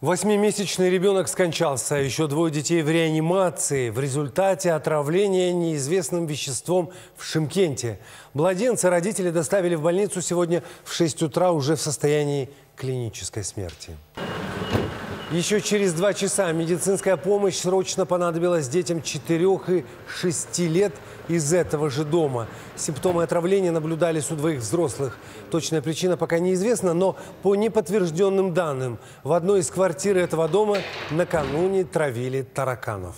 8-месячный ребенок скончался, а еще двое детей в реанимации в результате отравления неизвестным веществом в Шымкенте. Младенца родители доставили в больницу сегодня в 6 утра уже в состоянии клинической смерти. Еще через 2 часа медицинская помощь срочно понадобилась детям 4 и 6 лет из этого же дома. Симптомы отравления наблюдались у 2 взрослых. Точная причина пока неизвестна, но по неподтвержденным данным в одной из квартир этого дома накануне травили тараканов.